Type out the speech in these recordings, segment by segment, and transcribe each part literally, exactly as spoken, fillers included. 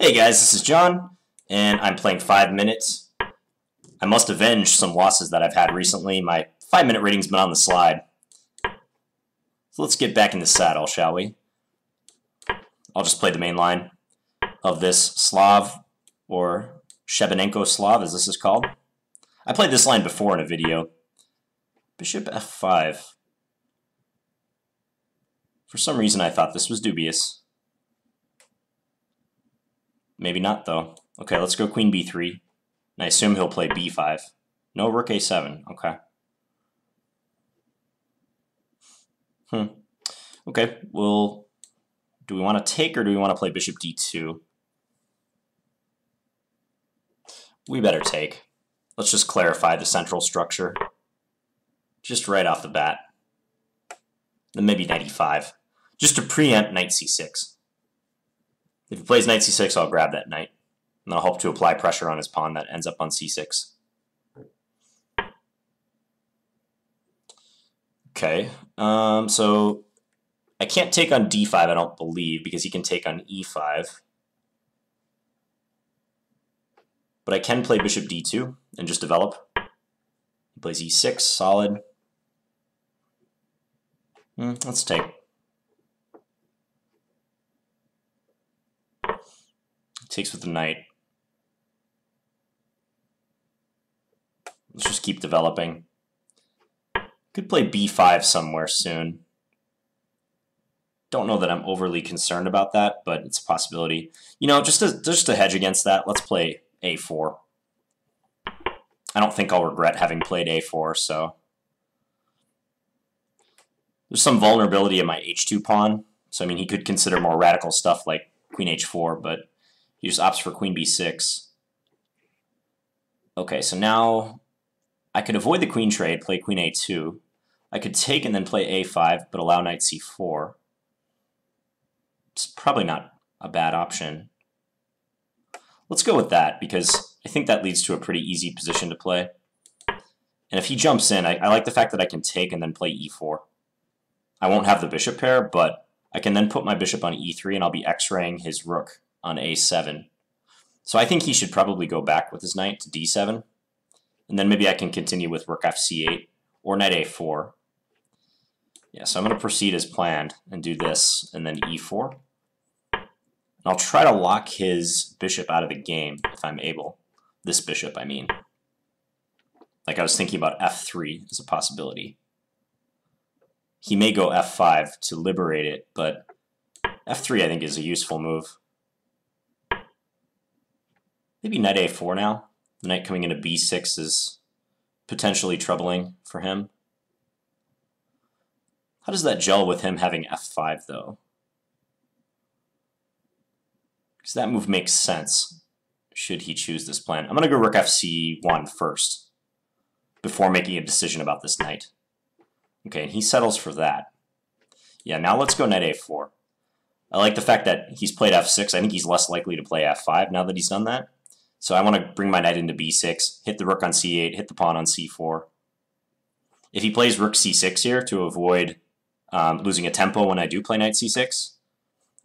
Hey guys, this is John, and I'm playing five minutes. I must avenge some losses that I've had recently. My five minute rating's been on the slide. So let's get back in the saddle, shall we? I'll just play the main line of this Slav, or Chebanenko Slav, as this is called. I played this line before in a video. Bishop f five. For some reason I thought this was dubious. Maybe not, though. Okay, let's go queen b three. And I assume he'll play b five. No, rook a seven. Okay. Hmm. Okay, well, do we want to take or do we want to play bishop d two? We better take. Let's just clarify the central structure. Just right off the bat. Then maybe knight e five. Just to preempt knight c six. If he plays knight c six, I'll grab that knight, and I'll hope to apply pressure on his pawn that ends up on c six. Okay, um, so I can't take on d five, I don't believe, because he can take on e five. But I can play bishop d two and just develop. He plays e six, solid. Mm, let's take. Takes with the knight. Let's just keep developing. Could play b five somewhere soon. Don't know that I'm overly concerned about that, but it's a possibility. You know, just to, just to hedge against that, let's play a four. I don't think I'll regret having played a four, so. There's some vulnerability in my h two pawn, so I mean, he could consider more radical stuff like queen h four, but he just opts for queen b six. Okay, so now I could avoid the queen trade, play queen a two. I could take and then play a five, but allow knight c four. It's probably not a bad option. Let's go with that, because I think that leads to a pretty easy position to play. And if he jumps in, I, I like the fact that I can take and then play e four. I won't have the bishop pair, but I can then put my bishop on e three, and I'll be x-raying his rook on a seven. So I think he should probably go back with his knight to d seven, and then maybe I can continue with rook f c eight or knight a four. Yeah, so I'm going to proceed as planned and do this, and then e four. And I'll try to lock his bishop out of the game if I'm able. This bishop, I mean. Like I was thinking about f three as a possibility. He may go f five to liberate it, but f three I think is a useful move. Maybe knight a four now. The knight coming into b six is potentially troubling for him. How does that gel with him having f five, though? Because that move makes sense, should he choose this plan. I'm going to go rook f c one first, before making a decision about this knight. Okay, and he settles for that. Yeah, now let's go knight a four. I like the fact that he's played f six. I think he's less likely to play f five now that he's done that. So I want to bring my knight into b six, hit the rook on c eight, hit the pawn on c four. If he plays rook c six here to avoid um, losing a tempo when I do play knight c six,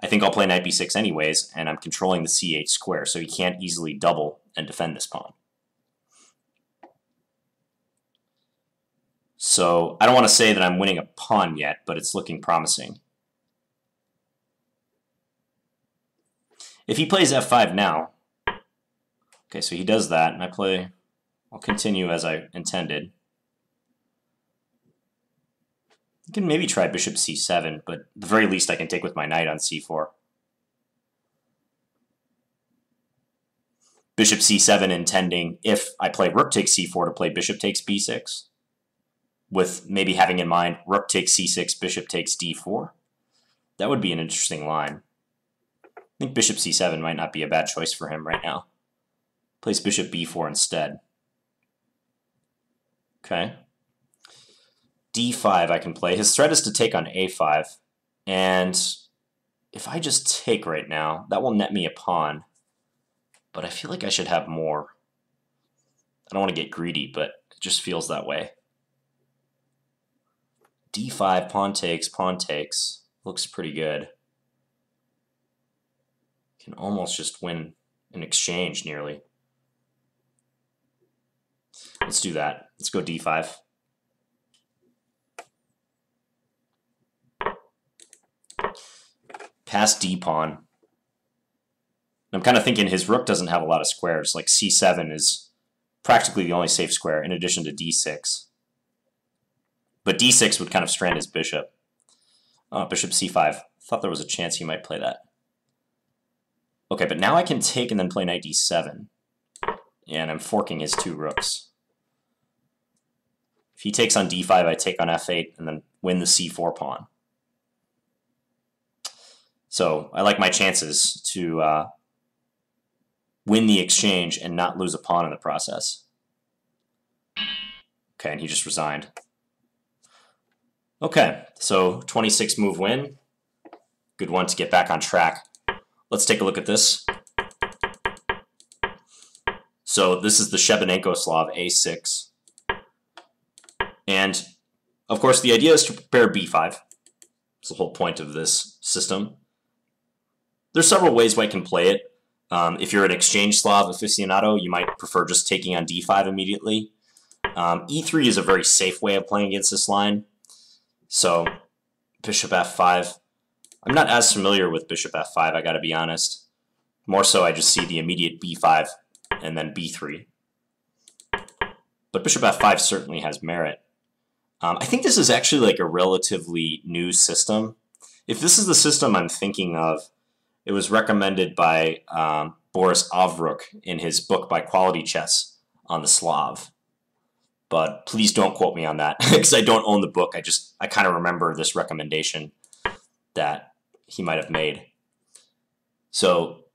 I think I'll play knight b six anyways, and I'm controlling the c eight square, so he can't easily double and defend this pawn. So I don't want to say that I'm winning a pawn yet, but it's looking promising. If he plays f five now, okay, so he does that, and I play, I'll continue as I intended. I can maybe try bishop c seven, but at the very least I can take with my knight on c four. Bishop c seven intending, if I play rook takes c four, to play bishop takes b six, with maybe having in mind rook takes c six, bishop takes d four. That would be an interesting line. I think bishop c seven might not be a bad choice for him right now. Plays bishop b four instead. Okay. d five I can play. His threat is to take on a five. And if I just take right now, that will net me a pawn. But I feel like I should have more. I don't want to get greedy, but it just feels that way. d five, pawn takes, pawn takes. Looks pretty good. can almost just win an exchange nearly. Let's do that. Let's go d five. Pass d-pawn. I'm kind of thinking his rook doesn't have a lot of squares. Like c seven is practically the only safe square in addition to d six. But d six would kind of strand his bishop. Oh, bishop c five. Thought there was a chance he might play that. Okay, but now I can take and then play knight d seven. And I'm forking his two rooks. If he takes on d five, I take on f eight and then win the c four pawn. So I like my chances to uh, win the exchange and not lose a pawn in the process. Okay, and he just resigned. Okay, so twenty-six move win. Good one to get back on track. Let's take a look at this. So this is the Chebanenko Slav a six. And of course the idea is to prepare b five. It's the whole point of this system. There's several ways I can play it. Um, if you're an exchange Slav aficionado, you might prefer just taking on d five immediately. Um, e three is a very safe way of playing against this line. So bishop f five. I'm not as familiar with bishop f five, I gotta be honest. More so I just see the immediate b five and then b three. But bishop f five certainly has merit. Um, I think this is actually like a relatively new system. If this is the system I'm thinking of, it was recommended by um, Boris Avrukh in his book by Quality Chess on the Slav. But please don't quote me on that because I don't own the book. I just, I kind of remember this recommendation that he might have made. So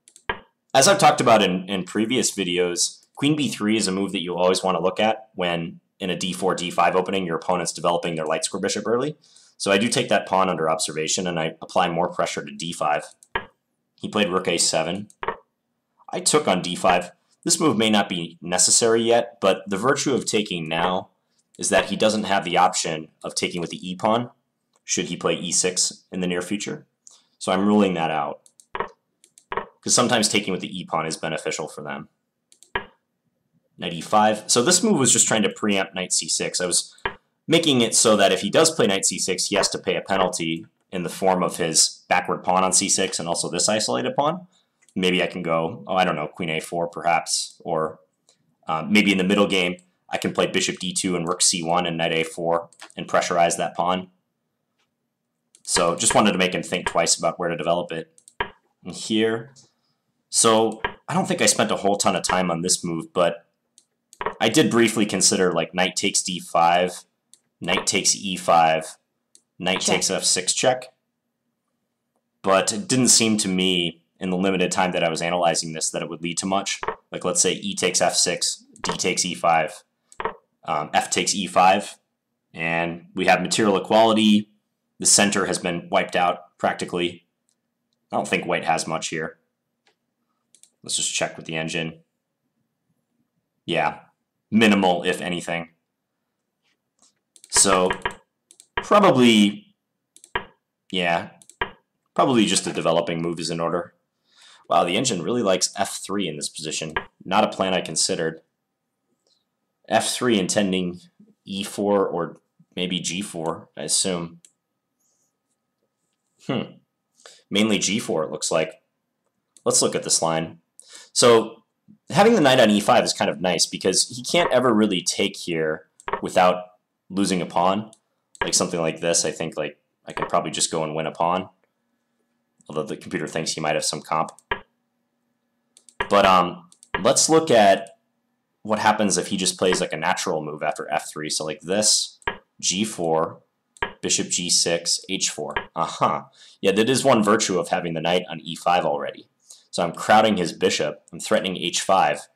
as I've talked about in, in previous videos, queen b three is a move that you always want to look at when in a d four, d five opening, your opponent's developing their light square bishop early. So I do take that pawn under observation and I apply more pressure to d five. He played rook a seven. I took on d five. This move may not be necessary yet, but the virtue of taking now is that he doesn't have the option of taking with the e-pawn should he play e six in the near future. So I'm ruling that out because sometimes taking with the e-pawn is beneficial for them. Knight e five. So this move was just trying to preempt knight c six. I was making it so that if he does play knight c six, he has to pay a penalty in the form of his backward pawn on c six and also this isolated pawn. Maybe I can go, oh, I don't know, queen a four perhaps, or uh, maybe in the middle game, I can play bishop d two and rook c one and knight a four and pressurize that pawn. So just wanted to make him think twice about where to develop it. And here, so I don't think I spent a whole ton of time on this move, but I did briefly consider like knight takes d five, knight takes e five, knight check. Takes f six check, but it didn't seem to me in the limited time that I was analyzing this that it would lead to much. Like let's say e takes f six, d takes e five, um, f takes e five, and we have material equality. The center has been wiped out practically. I don't think white has much here. Let's just check with the engine. Yeah, minimal, if anything. So probably, yeah, probably just a developing move is in order. Wow, the engine really likes f three in this position. Not a plan I considered. f three intending e four or maybe g four, I assume. Hmm, mainly g four it looks like. Let's look at this line. So having the knight on e five is kind of nice because he can't ever really take here without losing a pawn. Like something like this, I think like I could probably just go and win a pawn. Although the computer thinks he might have some comp. But um, let's look at what happens if he just plays like a natural move after f three. So like this, g four, bishop g six, h four. Uh-huh. Yeah, that is one virtue of having the knight on e five already. So I'm crowding his bishop, I'm threatening h five,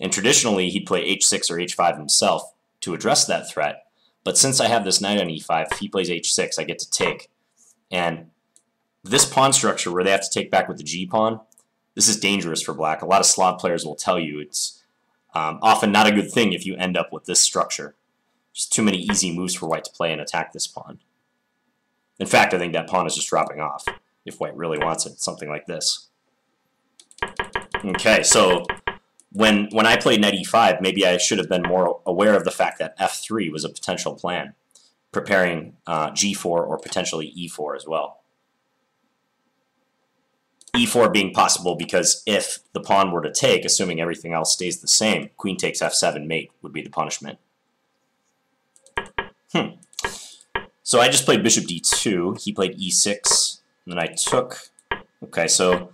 and traditionally he'd play h six or h five himself to address that threat, but since I have this knight on e five, if he plays h six, I get to take. And this pawn structure where they have to take back with the g-pawn, this is dangerous for black. A lot of Slav players will tell you it's um, often not a good thing if you end up with this structure. Just too many easy moves for white to play and attack this pawn. In fact, I think that pawn is just dropping off if white really wants it, something like this. Okay, so when when I played knight e five, maybe I should have been more aware of the fact that f three was a potential plan, preparing uh, g four or potentially e four as well. e four being possible because if the pawn were to take, assuming everything else stays the same, queen takes f seven mate would be the punishment. Hmm. So I just played bishop d two, he played e six, and then I took. Okay, so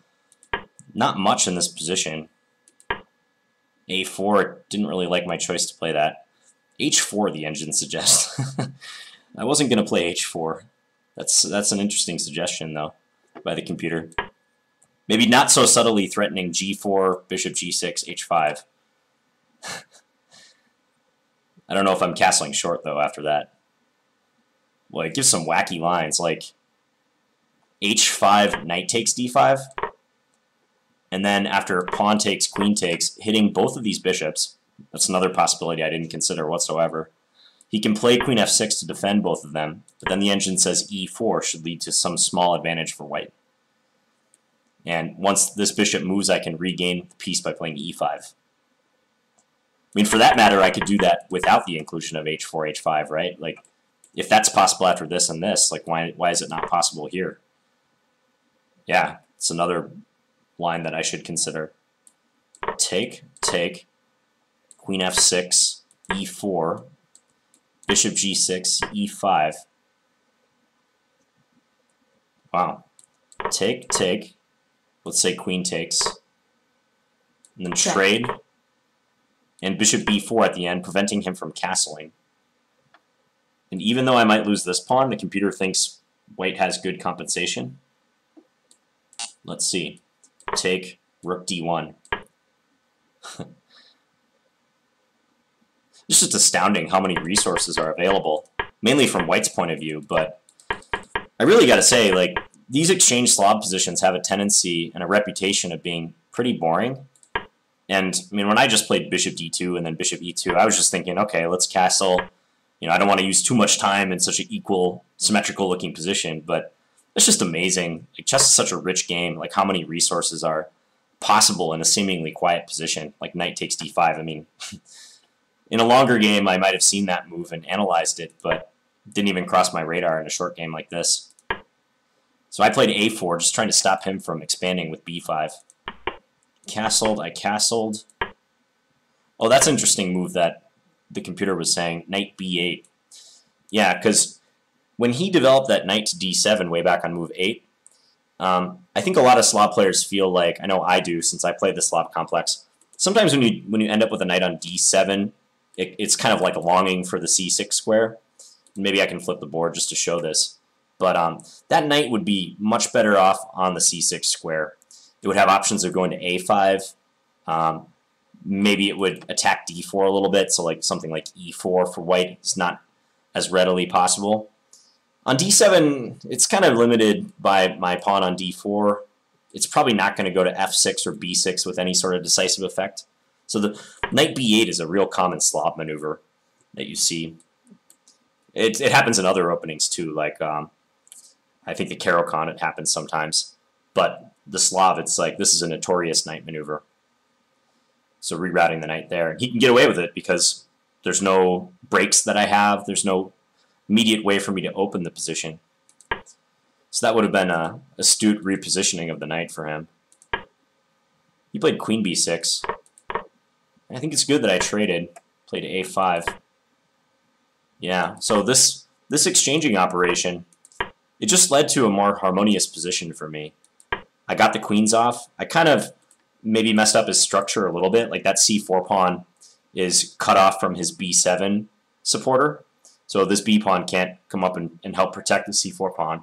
not much in this position. a four, didn't really like my choice to play that. h four, the engine suggests. I wasn't going to play h four. That's, that's an interesting suggestion, though, by the computer. Maybe not so subtly threatening g four, bishop g six, h five. I don't know if I'm castling short, though, after that. Well, it gives some wacky lines, like h five, knight takes d five. And then after pawn takes, queen takes, hitting both of these bishops. That's another possibility I didn't consider whatsoever. He can play queen f six to defend both of them, but then the engine says e four should lead to some small advantage for white. And once this bishop moves, I can regain the piece by playing e five. I mean, for that matter, I could do that without the inclusion of h four, h five, right? Like, if that's possible after this and this, like, why, why is it not possible here? Yeah, it's another line that I should consider. Take, take, queen f six, e four, bishop g six, e five. Wow. Take, take. Let's say queen takes. And then check. Trade. And bishop b four at the end, preventing him from castling. And even though I might lose this pawn, the computer thinks white has good compensation. Let's see. Take, rook d one. It's just astounding how many resources are available, mainly from white's point of view, but I really gotta say, like, these exchange Slav positions have a tendency and a reputation of being pretty boring. And I mean, when I just played bishop d two and then bishop e two, I was just thinking, okay, let's castle. You know, I don't want to use too much time in such an equal, symmetrical looking position, but it's just amazing. Like, chess is such a rich game, like how many resources are possible in a seemingly quiet position, like knight takes d five. I mean, in a longer game, I might have seen that move and analyzed it, but it didn't even cross my radar in a short game like this. So I played a four, just trying to stop him from expanding with b five. Castled, I castled. Oh, that's an interesting move that the computer was saying, knight b eight. Yeah, because when he developed that knight to d seven way back on move eight, um, I think a lot of Slav players feel like, I know I do since I play the Slav complex, sometimes when you when you end up with a knight on d seven, it, it's kind of like a longing for the c six square. Maybe I can flip the board just to show this. But um, that knight would be much better off on the c six square. It would have options of going to a five. Um, maybe it would attack d four a little bit, so like something like e four for white is not as readily possible. On d seven, it's kind of limited by my pawn on d four. It's probably not going to go to f six or b six with any sort of decisive effect. So the knight b eight is a real common Slav maneuver that you see. It, it happens in other openings too, like um, I think the Caro Khan, it happens sometimes. But the Slav, it's like, this is a notorious knight maneuver. So rerouting the knight there. He can get away with it because there's no breaks that I have. There's no immediate way for me to open the position. So that would have been a astute repositioning of the knight for him. He played queen b six. I think it's good that I traded. Played a five. Yeah, so this, this exchanging operation, it just led to a more harmonious position for me. I got the queens off. I kind of maybe messed up his structure a little bit. Like that c four pawn is cut off from his b seven supporter. So this b pawn can't come up and, and help protect the c four pawn.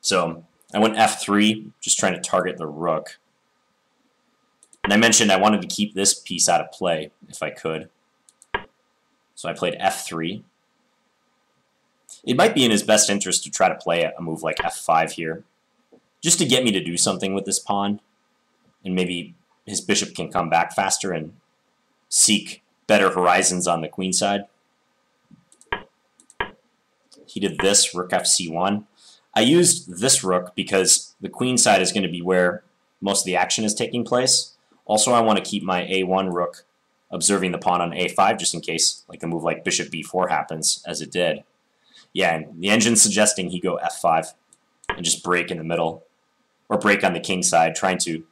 So I went f three, just trying to target the rook. And I mentioned I wanted to keep this piece out of play if I could. So I played f three. It might be in his best interest to try to play a move like f five here, just to get me to do something with this pawn, and maybe his bishop can come back faster and seek better horizons on the queen side. He did this, rook f c one. I used this rook because the queen side is going to be where most of the action is taking place. Also, I want to keep my a one rook observing the pawn on a five just in case, like a move like bishop b four happens, as it did. Yeah, and the engine's suggesting he go f five and just break in the middle, or break on the king side, trying to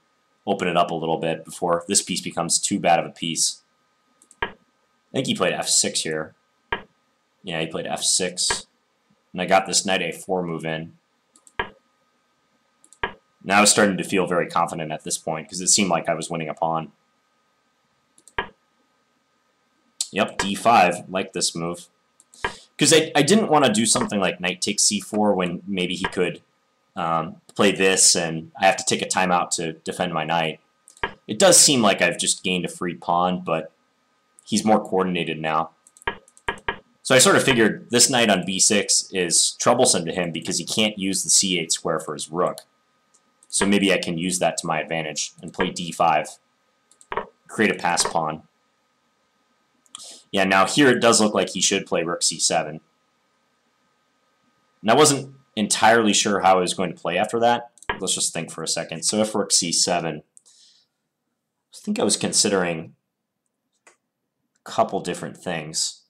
open it up a little bit before this piece becomes too bad of a piece. I think he played f six here. Yeah, he played f six, and I got this knight a four move in. Now I was starting to feel very confident at this point, because it seemed like I was winning a pawn. Yep, d five, like this move. Because I, I didn't want to do something like knight takes c four when maybe he could um, play this and I have to take a timeout to defend my knight. It does seem like I've just gained a free pawn, but he's more coordinated now. So I sort of figured this knight on b six is troublesome to him because he can't use the c eight square for his rook. So maybe I can use that to my advantage and play d five, create a pass pawn. Yeah, now here it does look like he should play rook c seven. And I wasn't entirely sure how I was going to play after that. Let's just think for a second. So if rook c seven, I think I was considering a couple different things.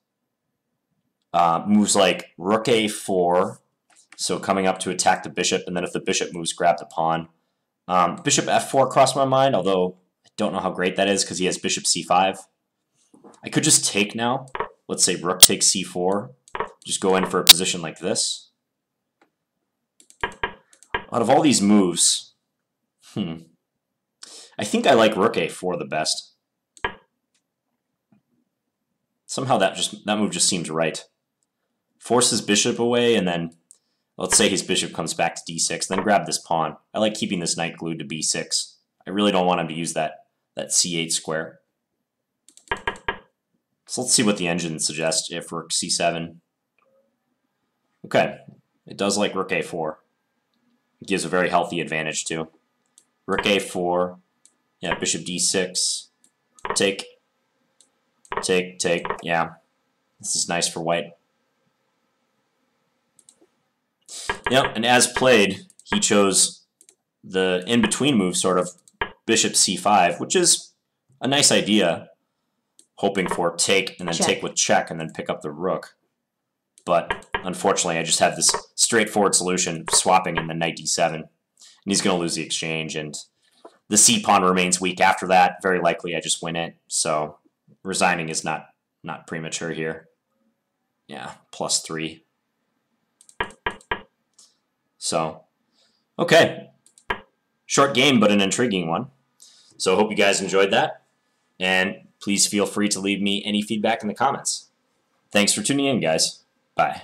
Uh, moves like rook a four, so coming up to attack the bishop, and then if the bishop moves, grab the pawn. Um, bishop f four crossed my mind, although I don't know how great that is because he has bishop c five. I could just take now. Let's say rook takes c four. Just go in for a position like this. Out of all these moves, hmm, I think I like rook a four the best. Somehow that just that move just seems right. Forces bishop away, and then let's say his bishop comes back to d six, then grab this pawn. I like keeping this knight glued to b six. I really don't want him to use that, that c eight square. So let's see what the engine suggests if rook c seven. Okay, it does like rook a four. It gives a very healthy advantage too. Rook a four, yeah, bishop d six, take, take, take, yeah. This is nice for white. Yep, and as played, he chose the in-between move, sort of bishop c five, which is a nice idea, hoping for take and then check. Take with check and then pick up the rook. But unfortunately, I just have this straightforward solution, swapping in the knight d seven, and he's going to lose the exchange, and the c pawn remains weak after that. Very likely I just win it, so resigning is not, not premature here. Yeah, plus three. So, okay, short game, but an intriguing one. So hope you guys enjoyed that, and please feel free to leave me any feedback in the comments. Thanks for tuning in, guys. Bye.